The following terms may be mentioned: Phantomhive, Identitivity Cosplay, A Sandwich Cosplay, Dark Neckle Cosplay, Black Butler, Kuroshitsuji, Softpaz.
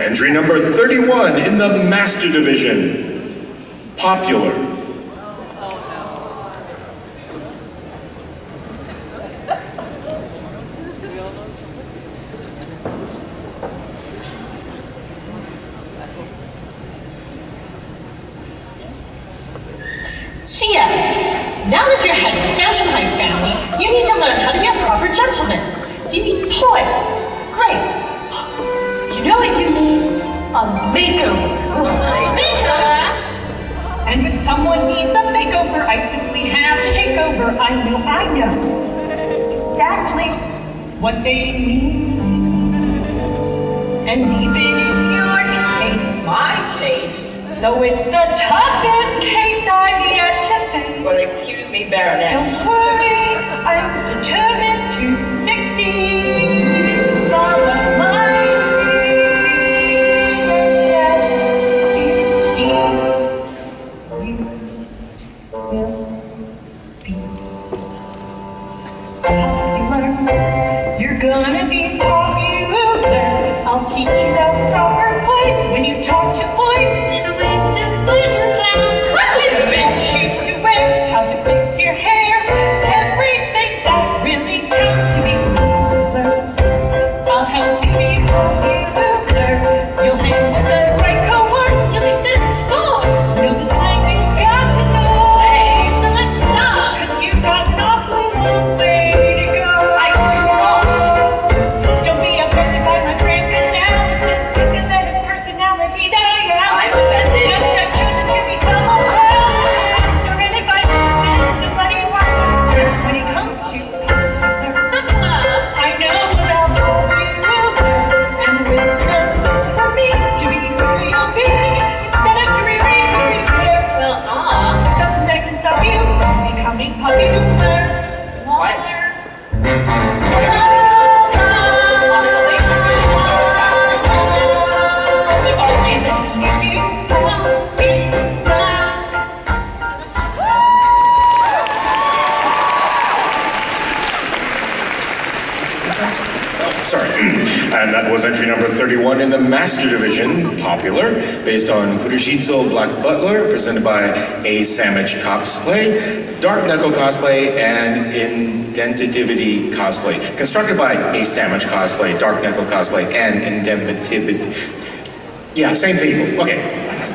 Entry number 31 in the Master Division, Popular. Sia, now that you're head of the Phantomhive family, you need to learn how to be a proper gentleman. You need poise, grace. You know what you need? A makeover. Makeover? And when someone needs a makeover, I simply have to take over. I know exactly what they need. And even in your case, my case, though it's the toughest case I've yet to face. Well, excuse me, Baroness. Don't worry, I'm determined to succeed. Follow my teach you the proper place when you talk to boys. Little ways to foot and clowns. What shoes to wear, how to fix your hair, everything that really counts to be popular. I'll help you be popular. You'll hang with the right cohorts. You'll be good at sports. Know the slang you've got to know. Hey, so let's stop. Cause you've got an awful long way to go. I can't. Don't be offended by my friend. And that was entry number 31 in the Master Division, Popular, based on Kuroshitsuji Black Butler, presented by A Sandwich Cosplay, Dark Neckle Cosplay, and Identitivity Cosplay. Constructed by A Sandwich Cosplay, Dark Neckle Cosplay, and Identitivity. Yeah, same people. Okay.